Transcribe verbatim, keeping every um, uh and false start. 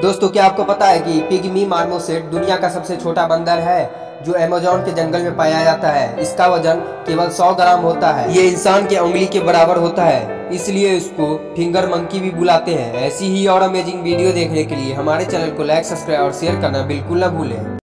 दोस्तों, क्या आपको पता है कि पिग्मी मार्मोसेट दुनिया का सबसे छोटा बंदर है जो अमेज़न के जंगल में पाया जाता है। इसका वजन केवल सौ ग्राम होता है। ये इंसान के उंगली के बराबर होता है, इसलिए इसको फिंगर मंकी भी बुलाते हैं। ऐसी ही और अमेजिंग वीडियो देखने के लिए हमारे चैनल को लाइक, सब्सक्राइब और शेयर करना बिल्कुल न भूलें।